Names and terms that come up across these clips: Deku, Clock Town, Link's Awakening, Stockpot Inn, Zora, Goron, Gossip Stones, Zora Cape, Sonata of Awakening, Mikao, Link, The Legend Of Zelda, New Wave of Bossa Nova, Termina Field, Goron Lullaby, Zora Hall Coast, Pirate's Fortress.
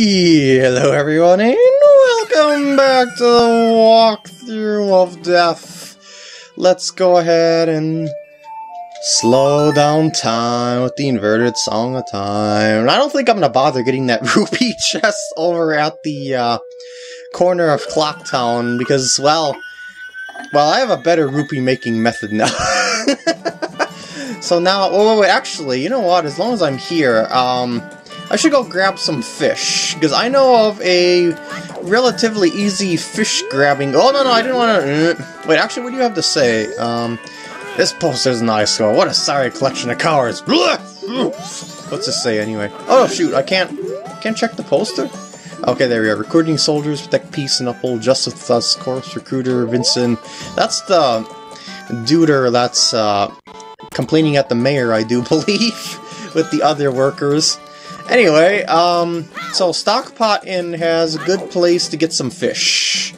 Hello everyone and welcome back to the walkthrough of death. Let's go ahead and slow down time with the inverted song of time. I don't think I'm gonna bother getting that rupee chest over at the corner of Clock Town because, well, I have a better rupee making method now. So now, oh wait, actually, you know what? As long as I'm here, I should go grab some fish, because I know of a relatively easy fish grabbing... Oh, no, I didn't want to... Wait, actually, what do you have to say? This poster's an eyesore. What a sorry collection of cowards. What's this say, anyway? Oh, shoot, I can't check the poster? Okay, there we are. Recruiting soldiers, protect peace, and uphold justice with us. Corpse, recruiter, Vincent. That's the duder that's complaining at the mayor, I do believe, with the other workers. Anyway, so Stockpot Inn has a good place to get some fish.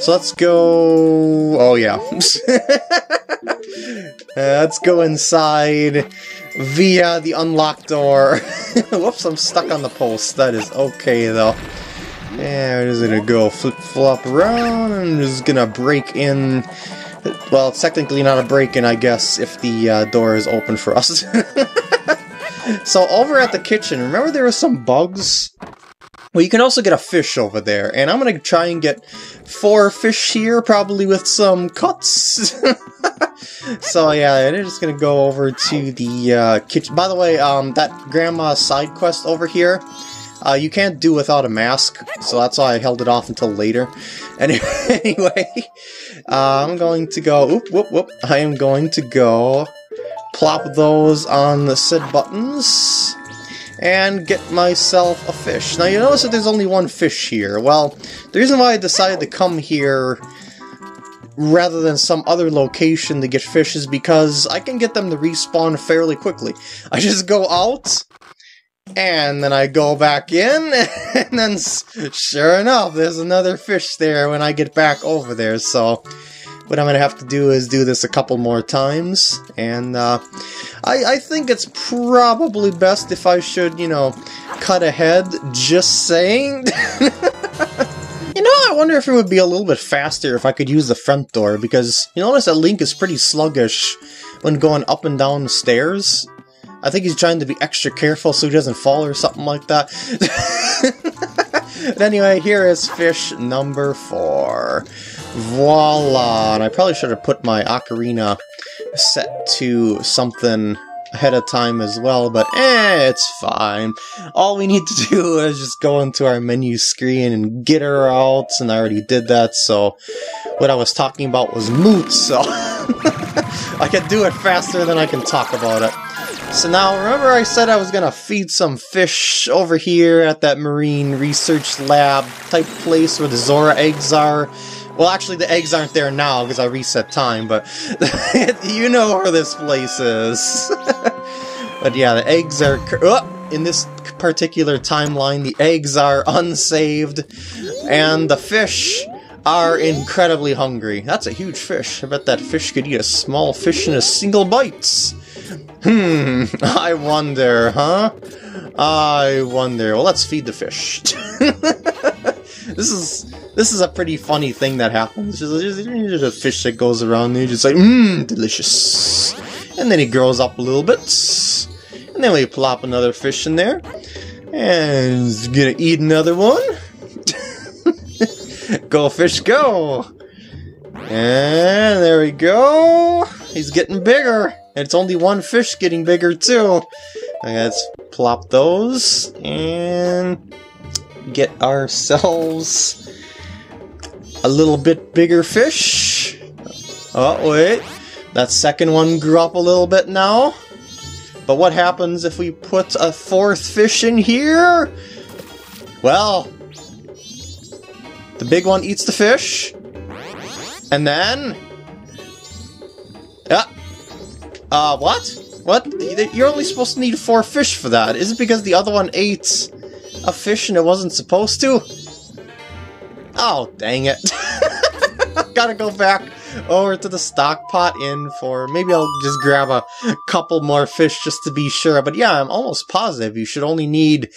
So let's go... Oh, yeah. Let's go inside via the unlocked door. Whoops, I'm stuck on the post. That is okay, though. Yeah, we're just gonna go flip-flop around. I'm just gonna break in... Well, it's technically not a break-in, I guess, if the door is open for us. So over at the kitchen, remember there were some bugs? Well, you can also get a fish over there, and I'm gonna try and get 4 fish here, probably with some cuts. So yeah, they're just gonna go over to the kitchen. By the way, that grandma's side quest over here, you can't do without a mask, so that's why I held it off until later. Anyway, I'm going to go, I am going to go plop those on the said buttons and get myself a fish. Now you notice that there's only one fish here. Well, the reason why I decided to come here rather than some other location to get fish is because I can get them to respawn fairly quickly. I just go out and then I go back in and then sure enough there's another fish there when I get back over there. So what I'm going to have to do is do this a couple more times, and I think it's probably best if I should, you know, cut ahead, just saying. You know, I wonder if it would be a little bit faster if I could use the front door, because you notice that Link is pretty sluggish when going up and down the stairs. I think he's trying to be extra careful so he doesn't fall or something like that. But anyway, here is fish number 4. Voila! And I probably should have put my ocarina set to something ahead of time as well, but it's fine. All we need to do is just go into our menu screen and get her out, and I already did that, so what I was talking about was moot, so I can do it faster than I can talk about it. So now, remember I said I was gonna feed some fish over here at that marine research lab type place where the Zora eggs are? Well, actually the eggs aren't there now because I reset time, but you know where this place is. But yeah, the eggs are... Oh, in this particular timeline, the eggs are unsaved, and the fish are incredibly hungry. That's a huge fish. I bet that fish could eat a small fish in a single bite. I wonder, huh? I wonder. Well, let's feed the fish. This is a pretty funny thing that happens. There's a fish that goes around and you're just like, delicious. And then he grows up a little bit. And then we plop another fish in there. And he's gonna eat another one. Go fish, go! And there we go! He's getting bigger! It's only one fish getting bigger, too! Okay, let's plop those, and get ourselves a little bit bigger fish. Oh, wait. That second one grew up a little bit now. But what happens if we put a 4th fish in here? Well, the big one eats the fish, and then... Yeah. What? What? You're only supposed to need 4 fish for that. Is it because the other one ate a fish and it wasn't supposed to? Oh, dang it. Gotta go back over to the Stockpot Inn for... Maybe I'll just grab a couple more fish just to be sure. But yeah, I'm almost positive you should only need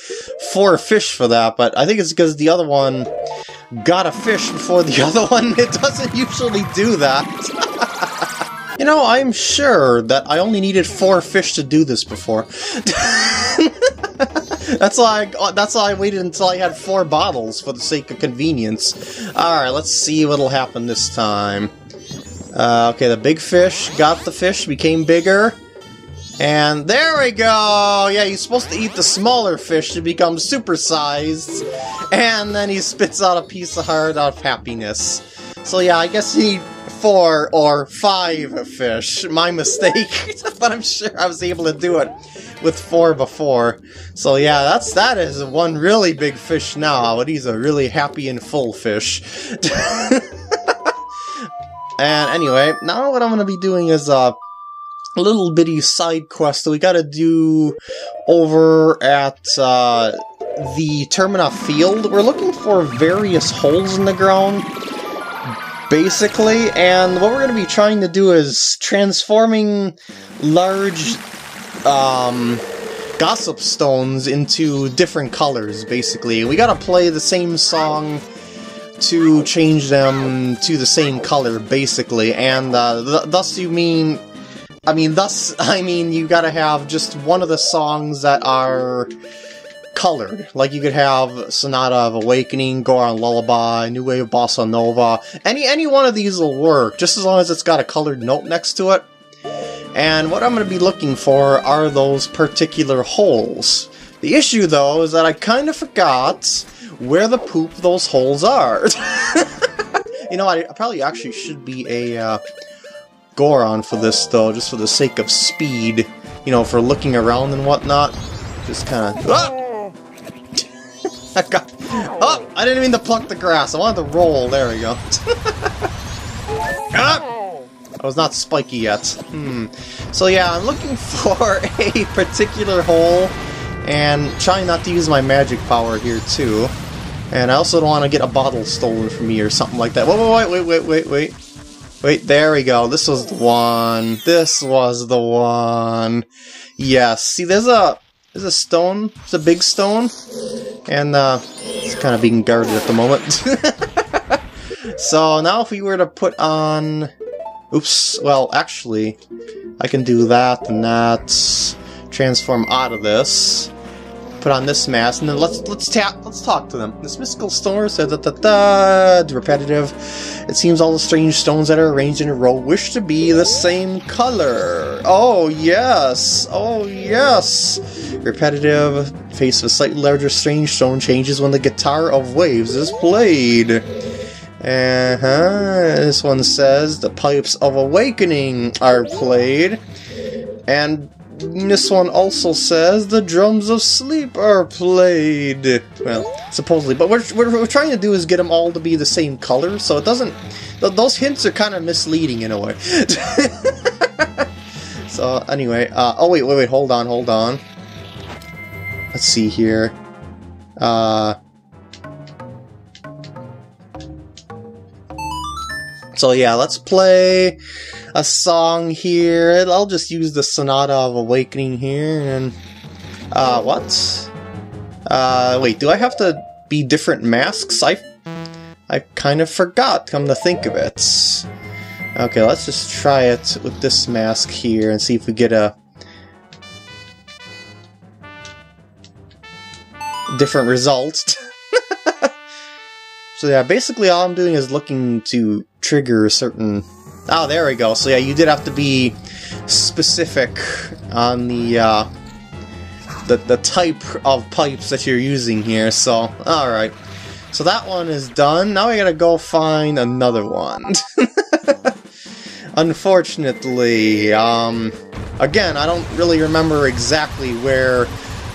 4 fish for that. But I think it's because the other one got a fish before the other one. It doesn't usually do that. You know, I'm sure that I only needed 4 fish to do this before. That's why I waited until I had 4 bottles for the sake of convenience. Alright, let's see what'll happen this time. Okay, the big fish got the fish, became bigger. And there we go! Yeah, he's supposed to eat the smaller fish to become supersized. And then he spits out a piece of heart out of happiness. So yeah, I guess he... 4 or 5 fish. My mistake. But I'm sure I was able to do it with 4 before. So yeah, that is one really big fish now, but he's a really happy and full fish. And anyway, now what I'm going to be doing is a little bitty side quest that we got to do over at the Termina Field. We're looking for various holes in the ground, basically, and what we're going to be trying to do is transforming large Gossip Stones into different colors, basically. We got to play the same song to change them to the same color, basically, and thus you got to have just one of the songs that are colored. Like, you could have Sonata of Awakening, Goron Lullaby, New Wave of Bossa Nova. Any one of these will work, just as long as it's got a colored note next to it. And what I'm going to be looking for are those particular holes. The issue, though, is that I kind of forgot where the poop those holes are. You know, I probably actually should be a Goron for this, though, just for the sake of speed. You know, for looking around and whatnot. Just kind of... Ah! Oh, I didn't mean to pluck the grass. I wanted to roll. There we go. Ah! I was not spiky yet. So yeah, I'm looking for a particular hole and trying not to use my magic power here too. And I also don't want to get a bottle stolen from me or something like that. Wait, there we go. This was the one. This was the one. Yes. See, there's a stone. It's a big stone. And, it's kind of being guarded at the moment. So, now if we were to put on... Oops, well, actually, I can do that and that. Transform out of this. Put on this mask, and then let's talk to them. This mystical stone said repetitive. It seems all the strange stones that are arranged in a row wish to be the same color. Oh yes, oh yes. Repetitive. Face of a slightly larger strange stone changes when the guitar of waves is played. This one says the pipes of awakening are played, and this one also says the drums of sleep are played. Well, supposedly, but what we're trying to do is get them all to be the same color, so it doesn't... Those hints are kind of misleading in a way. So, anyway, oh, wait, hold on. Let's see here. So yeah, let's play a song here. I'll just use the Sonata of Awakening here, and... what? Wait, do I have to be different masks? I kind of forgot, come to think of it. Okay, let's just try it with this mask here and see if we get a... different result. So yeah, basically all I'm doing is looking to trigger a certain... Oh, there we go. So yeah, you did have to be specific on the type of pipes that you're using here. So, alright. So that one is done. Now we gotta go find another one. Unfortunately, again, I don't really remember exactly where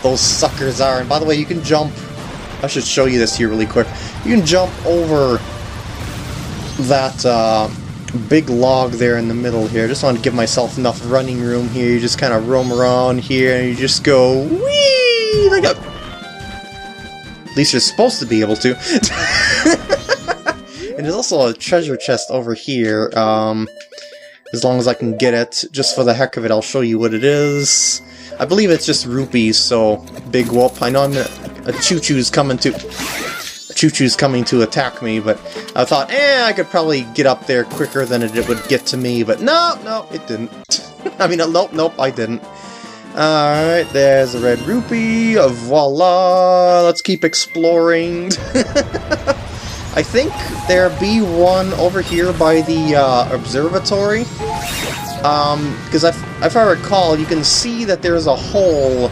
those suckers are. And by the way, you can jump... I should show you this here really quick. You can jump over that big log there in the middle here. Just want to give myself enough running room here. You just kind of roam around here and you just go wee like a... At least you're supposed to be able to. And there's also a treasure chest over here, as long as I can get it. Just for the heck of it, I'll show you what it is. I believe it's just rupees, so big whoop. I know a choo-choo's coming to... Choo-choo's coming to attack me, but I thought, I could probably get up there quicker than it would get to me, but no, it didn't. I mean, nope, I didn't. Alright, there's a red rupee, voila, let's keep exploring. I think there be one over here by the observatory, because if I recall, you can see that there's a hole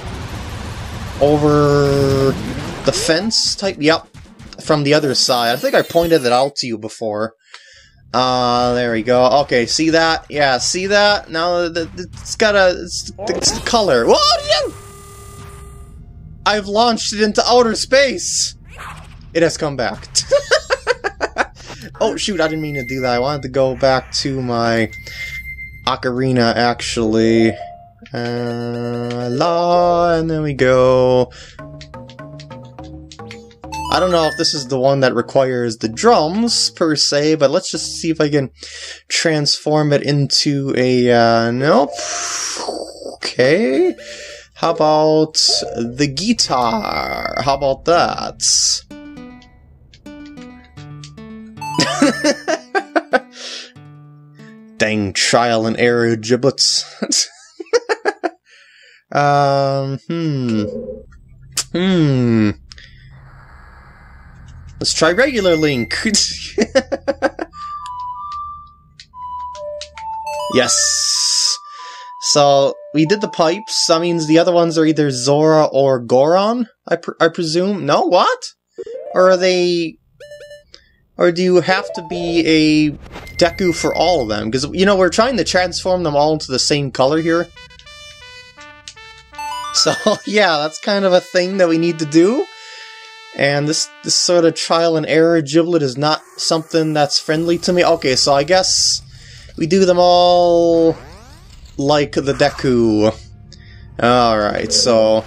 over the fence type, yep, from the other side. I think I pointed it out to you before. There we go. Okay, see that? Yeah, see that? Now it's got a... It's the color. Whoa! I've launched it into outer space! It has come back. Oh, shoot, I didn't mean to do that. I wanted to go back to my ocarina, actually. And there we go. I don't know if this is the one that requires the drums, per se, but let's just see if I can transform it into a, nope. Okay. How about the guitar? How about that? Dang trial and error giblets. Let's try regular Link. Yes. So we did the pipes. That means the other ones are either Zora or Goron. I presume. No, what? Or are they? Or do you have to be a Deku for all of them? Because you know we're trying to transform them all into the same color here. So yeah, that's kind of a thing that we need to do. And this sort of trial and error giblet is not something that's friendly to me. Okay, so I guess we do them all like the Deku. Alright, so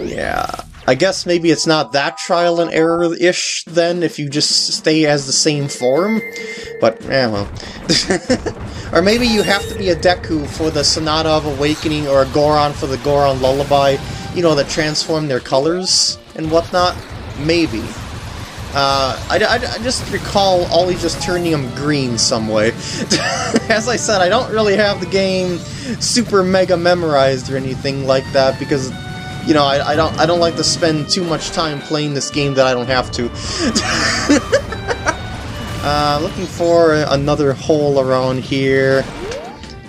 yeah. I guess maybe it's not that trial and error-ish then if you just stay as the same form. But, well. Or maybe you have to be a Deku for the Sonata of Awakening or a Goron for the Goron Lullaby, you know, that transform their colors and whatnot. Maybe. I just recall always just turning them green some way. As I said, I don't really have the game super mega memorized or anything like that because, you know, I don't like to spend too much time playing this game that I don't have to. Looking for another hole around here.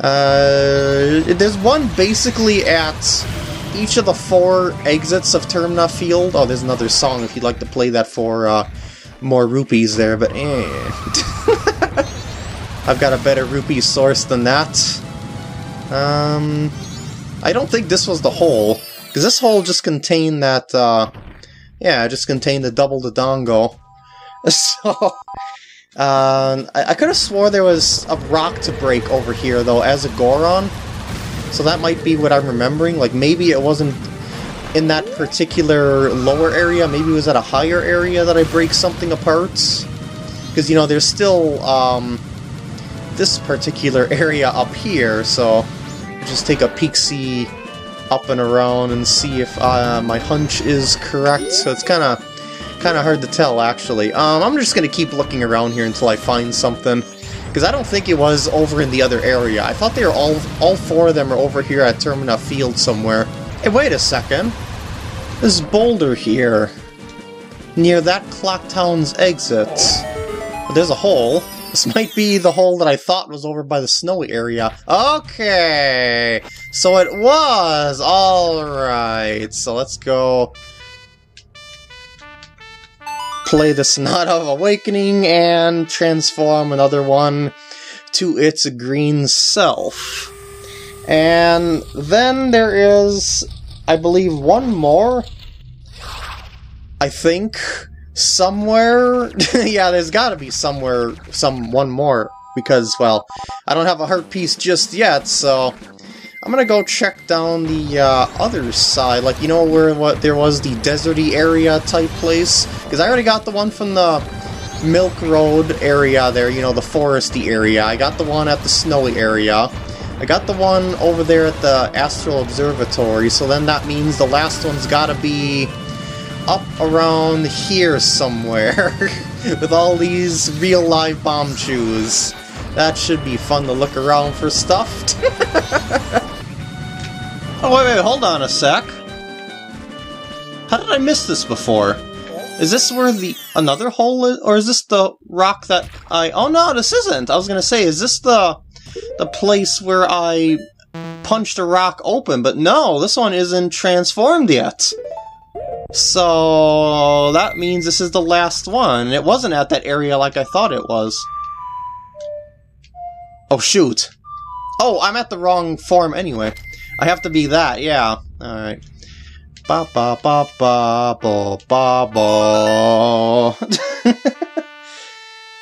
There's one basically at each of the 4 exits of Termina Field. Oh, there's another song if you'd like to play that for more rupees there, but I've got a better rupee source than that. I don't think this was the hole, because this hole just contained that, yeah, it just contained the double dodongo. So... I could have swore there was a rock to break over here, though, as a Goron. So that might be what I'm remembering. Like, maybe it wasn't in that particular lower area. Maybe it was at a higher area that I break something apart. Because, you know, there's still this particular area up here. So just take a peek-see up and around and see if my hunch is correct. So it's kind of hard to tell, actually. I'm just going to keep looking around here until I find something. Because I don't think it was over in the other area. I thought they were all 4 of them are over here at Termina Field somewhere. Hey, wait a second. This boulder here, near that Clock Town's exit. There's a hole. This might be the hole that I thought was over by the snowy area. Okay! So it was! Alright, so let's go play the Sonata of Awakening and transform another one to its green self. And then there is, I believe, one more, I think, somewhere. Yeah, there's gotta be somewhere, one more, because, well, I don't have a heart piece just yet, so I'm gonna go check down the other side, like, you know, where there was the deserty area type place? Because I already got the one from the Milk Road area there, you know, the foresty area. I got the one at the snowy area. I got the one over there at the Astral Observatory, so then that means the last one's gotta be up around here somewhere with all these real live bomb chews. That should be fun to look around for stuffed. Oh, wait, hold on a sec. How did I miss this before? Is this where the another hole is, or is this the rock that I... Oh no, this isn't! I was gonna say, is this the place where I punched a rock open? But no, this one isn't transformed yet. So that means this is the last one. It wasn't at that area like I thought it was. Oh shoot. Oh, I'm at the wrong form anyway. I have to be that, yeah. Alright. Ba ba ba ba ba ba ba.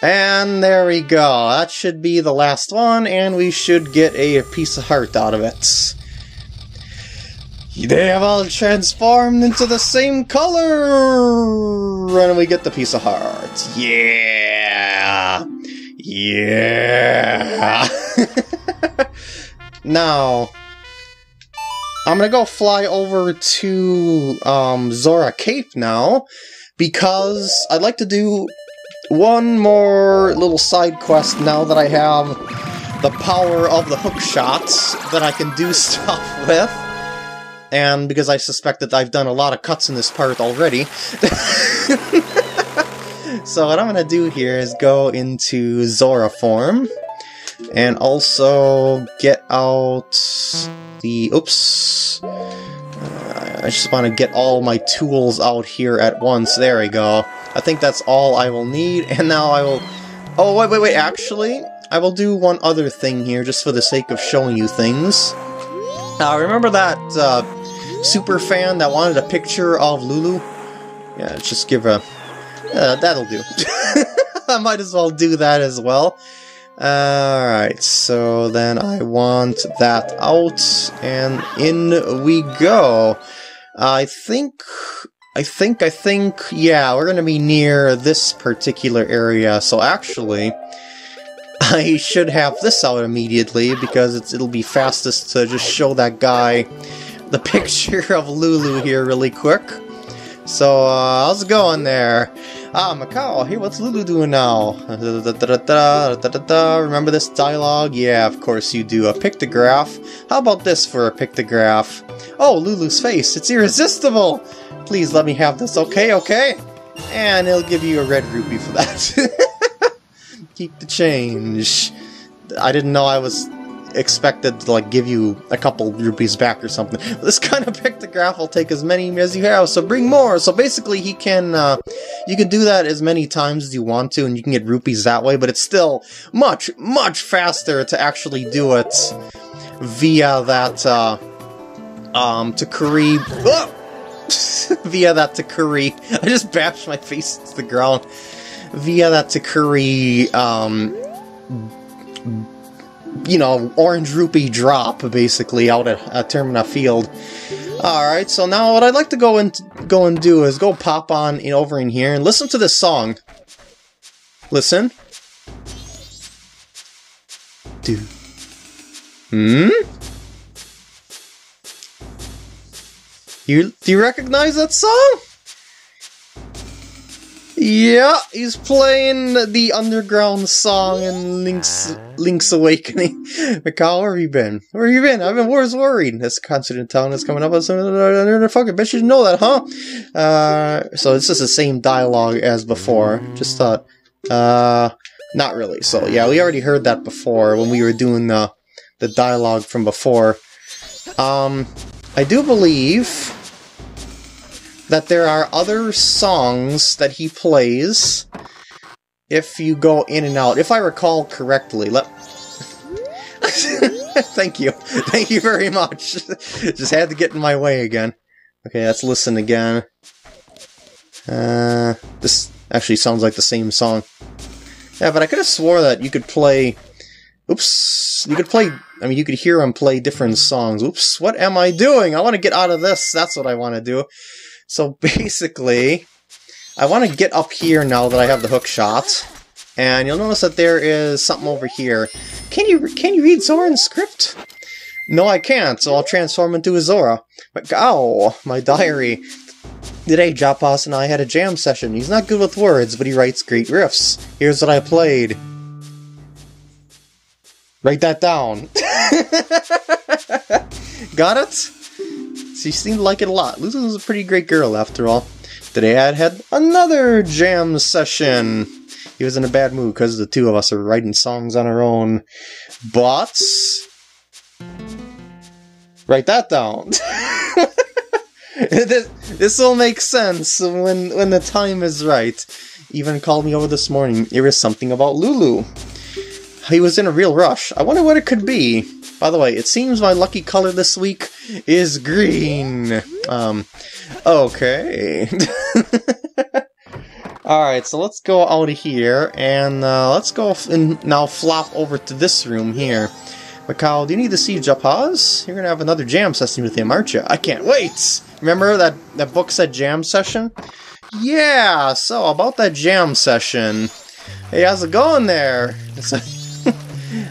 And there we go. That should be the last one, and we should get a piece of heart out of it. They have all transformed into the same color! And we get the piece of heart. Yeah! Yeah! Now, I'm gonna go fly over to Zora Cape now, because I'd like to do one more little side quest now that I have the power of the hook shots that I can do stuff with. And because I suspect that I've done a lot of cuts in this part already. So what I'm gonna do here is go into Zora form, and also get out the... oops. I just want to get all my tools out here at once. There we go. I think that's all I will need, and now I will... Oh, wait, actually, I will do one other thing here, just for the sake of showing you things. Now, remember that super fan that wanted a picture of Lulu? Yeah, just give a... that'll do. I might as well do that as well. Alright, so then I want that out, and in we go. I think, yeah, we're gonna be near this particular area, so actually... I should have this out immediately, because it'll be fastest to just show that guy the picture of Lulu here really quick. So, how's it going there? Ah, Macau, hey, what's Lulu doing now? Remember this dialogue? Yeah, of course you do. A pictograph. How about this for a pictograph? Oh, Lulu's face, it's irresistible! Please let me have this, okay, okay? And he'll give you a red rupee for that. Keep the change. I didn't know I was expected to, like, give you a couple rupees back or something. This kind of pictograph will take as many as you have, so bring more! So basically he can, you can do that as many times as you want to, and you can get rupees that way, but it's still much, much faster to actually do it via that, Takuri... Oh! Via that Takuri. I just bashed my face into the ground. Via that Takuri, you know, orange rupee drop, basically, out at Termina Field. Alright, so now what I'd like to go and do is go pop on in, over in here and listen to this song. Listen. Do. Do you recognize that song? Yeah, he's playing the underground song in Link's Awakening. Mikal, where have you been? Where have you been? I've been worried. This concert in town is coming up. Fucking bet you didn't know that, huh? So it's just the same dialogue as before. Just thought, not really. So yeah, we already heard that before when we were doing the dialogue from before. I do believe that there are other songs that he plays if you go in and out. If I recall correctly, let... Thank you. Thank you very much. Just had to get in my way again. Okay, let's listen again. This actually sounds like the same song. Yeah, but I could have swore that you could play... Oops, you could play... I mean, you could hear him play different songs. Oops, what am I doing? I want to get out of this. That's what I want to do. So basically, I want to get up here now that I have the hook shots, and you'll notice that there is something over here. Can you read Zora's script? No, I can't, so I'll transform into a Zora. But, ow, my diary. Today, Japas and I had a jam session. He's not good with words, but he writes great riffs. Here's what I played. Write that down. Got it? She seemed to like it a lot. Lucy was a pretty great girl, after all. Today I had another jam session. He was in a bad mood because the two of us are writing songs on our own. But... write that down. This will make sense when the time is right. Even called me over this morning. It was something about Lulu. He was in a real rush. I wonder what it could be. By the way, it seems my lucky color this week is green. Okay. Alright, so let's go out of here, and let's go and now flop over to this room here. Mikao, do you need to see Japaz? You're going to have another jam session with him, aren't you? I can't wait! Remember that book said jam session? Yeah, so about that jam session. Hey, how's it going there?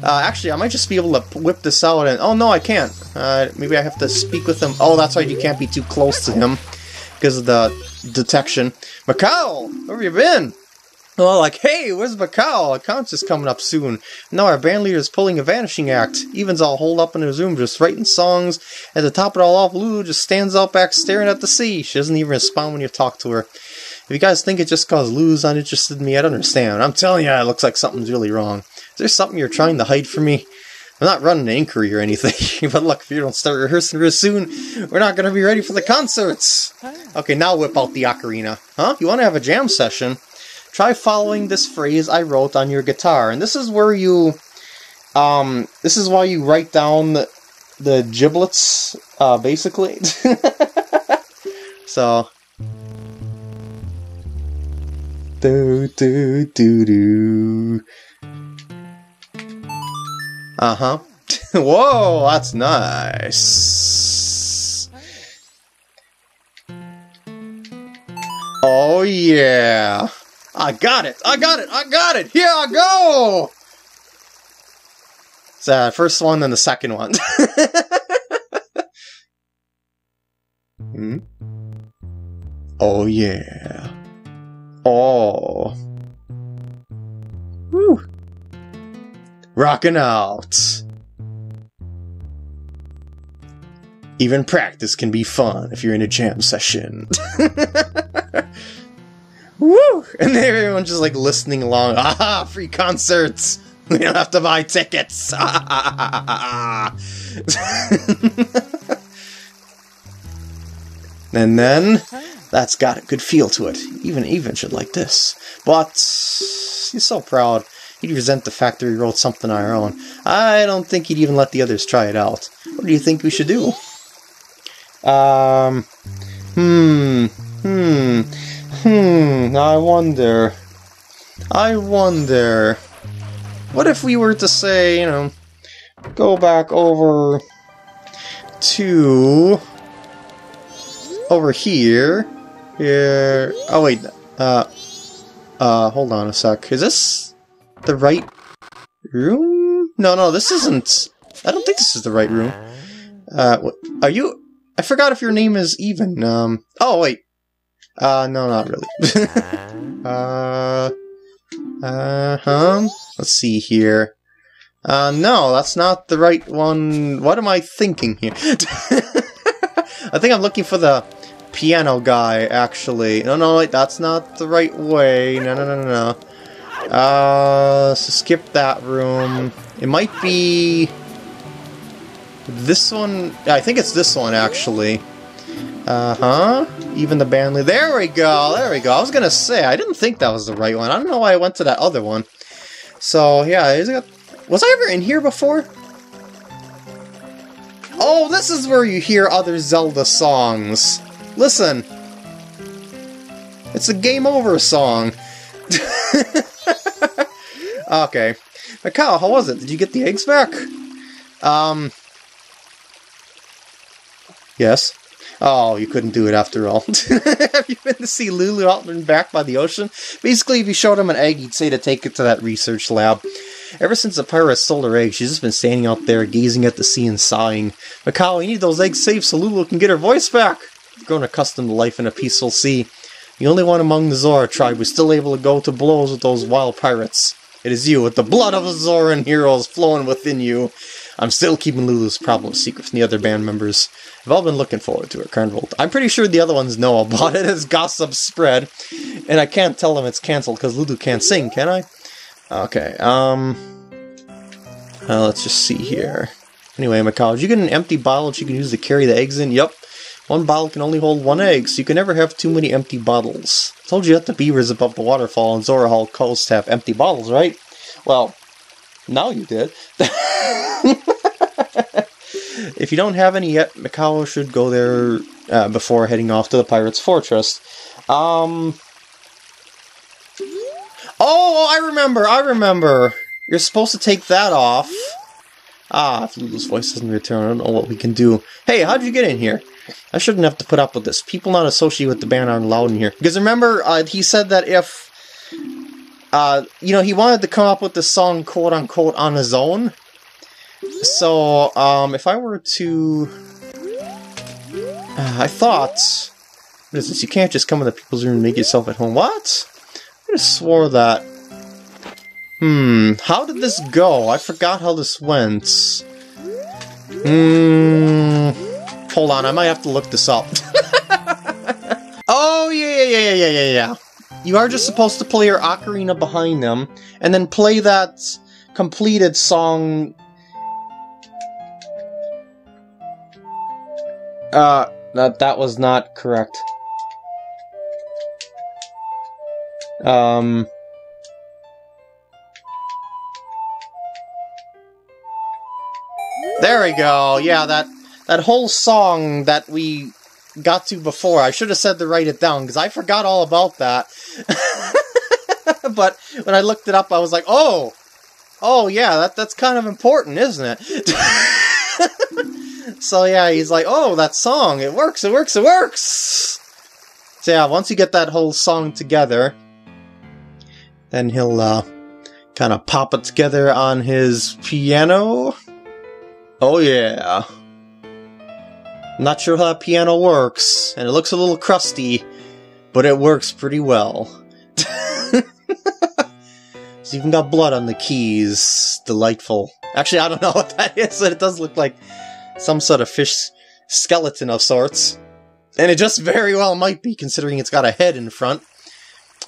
Actually, I might just be able to whip this out and... oh, no, I can't. Maybe I have to speak with him. Oh, that's right, you can't be too close to him because of the detection. Mikao, where have you been? Well, like, hey, where's Mikao? Our concert's coming up soon. Now our band leader is pulling a vanishing act. Even's all holed up in his room just writing songs. At the top of it all off, Lulu just stands out back staring at the sea. She doesn't even respond when you talk to her. If you guys think it just cause Lulu's uninterested in me, I don't understand. I'm telling you, it looks like something's really wrong. Is there something you're trying to hide from me? I'm not running an inquiry or anything, but look, if you don't start rehearsing real soon, we're not going to be ready for the concerts. Okay, now whip out the ocarina. Huh? You want to have a jam session? Try following this phrase I wrote on your guitar. And this is where you, this is why you write down the giblets, basically. So... do, do, do, do. Uh-huh. Whoa, that's nice. Oh, yeah. I got it. I got it. I got it. Here I go. It's the first one, then the second one. Hmm? Oh, yeah. Oh. Woo. Rockin' out. Even practice can be fun if you're in a jam session. Woo! And then everyone's just like listening along. Ah, free concerts! We don't have to buy tickets! And then... that's got a good feel to it. Even should like this. But... he's so proud. He'd resent the fact that we wrote something on our own. I don't think he'd even let the others try it out. What do you think we should do? I wonder... what if we were to say, you know... go back over... to... over here... here... oh wait... hold on a sec. Is this... the right... room? No, this isn't... I don't think this is the right room. Are you... I forgot if your name is even, oh wait... no, not really. Let's see here. No, that's not the right one. What am I thinking here? I think I'm looking for the piano guy, actually. No, wait, that's not the right way. No. So skip that room. It might be... this one? I think it's this one, actually. Even the band leader. There we go. I was gonna say, I didn't think that was the right one. I don't know why I went to that other one. So, yeah, was I ever in here before? Oh, this is where you hear other Zelda songs. Listen. It's a game over song. Okay. Mikao, how was it? Did you get the eggs back? Yes. Oh, you couldn't do it after all. Have you been to see Lulu out and back by the ocean? Basically, if you showed him an egg, he'd say to take it to that research lab. Ever since the pirate stole her egg, she's just been standing out there, gazing at the sea and sighing. Mikao, you need those eggs safe so Lulu can get her voice back! You've grown accustomed to life in a peaceful sea. The only one among the Zora tribe was still able to go to blows with those wild pirates. It is you, with the blood of the Zoran heroes flowing within you. I'm still keeping Lulu's problem secret from the other band members. I've all been looking forward to her carnival. I'm pretty sure the other ones know about it as gossip spread. And I can't tell them it's cancelled because Lulu can't sing, can I? Okay, let's just see here. Anyway, Mikao, did you get an empty bottle that you can use to carry the eggs in? Yep. One bottle can only hold one egg, so you can never have too many empty bottles. I told you that the beavers above the waterfall on Zora Hall Coast have empty bottles, right? Well, now you did. If you don't have any yet, Mikao should go there before heading off to the Pirate's Fortress. Oh, I remember! You're supposed to take that off. Ah, if Lulu's voice doesn't return, I don't know what we can do. Hey, how'd you get in here? I shouldn't have to put up with this. People not associated with the band aren't allowed in here. Because remember, he said that if... you know, he wanted to come up with the song, quote-unquote, on his own. So, if I were to... I thought... What is this? You can't just come in the people's room and make yourself at home. What? I just swore that... How did this go? I forgot how this went. Hold on, I might have to look this up. Oh, yeah. You are just supposed to play your ocarina behind them, and then play that completed song... that was not correct. There we go, yeah, that whole song that we got to before, I should have said to write it down, because I forgot all about that. But when I looked it up, I was like, oh yeah, that's kind of important, isn't it? So yeah, he's like, oh, that song, it works! So yeah, once you get that whole song together, then he'll, kind of pop it together on his piano. Oh yeah. Not sure how that piano works, and it looks a little crusty, but it works pretty well. It's even got blood on the keys. Delightful. Actually, I don't know what that is, but it does look like some sort of fish skeleton of sorts. And it just very well might be, considering it's got a head in front.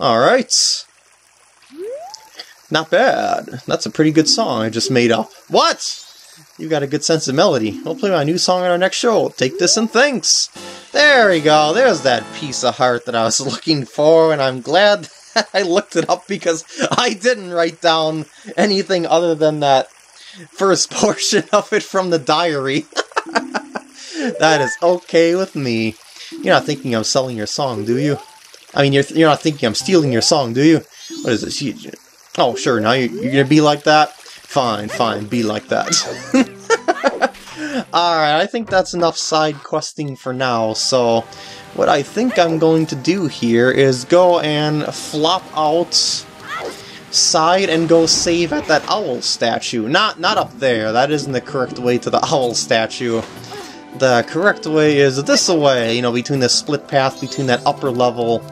Alright. Not bad. That's a pretty good song I just made up. What?! You got a good sense of melody. We'll play my new song on our next show. Take this and thanks. There we go. There's that piece of heart that I was looking for, and I'm glad that I looked it up because I didn't write down anything other than that first portion of it from the diary. That is okay with me. You're not thinking I'm selling your song, do you? I mean, you're not thinking I'm stealing your song, do you? What is this? Oh, sure. Now you're gonna be like that? Fine, be like that. Alright, I think that's enough side questing for now, so what I think I'm going to do here is go and flop outside and go save at that owl statue. Not up there, that isn't the correct way to the owl statue. The correct way is this way, you know, between the split path, between that upper level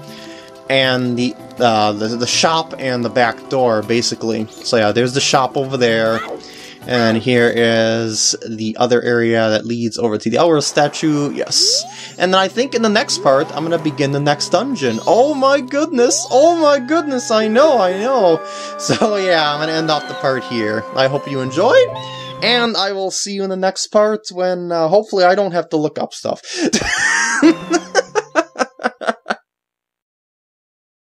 and the shop and the back door, basically. So yeah, there's the shop over there, and here is the other area that leads over to the owl statue, yes. And then I think in the next part, I'm gonna begin the next dungeon. Oh my goodness, I know. So yeah, I'm gonna end off the part here. I hope you enjoyed, and I will see you in the next part when, hopefully I don't have to look up stuff.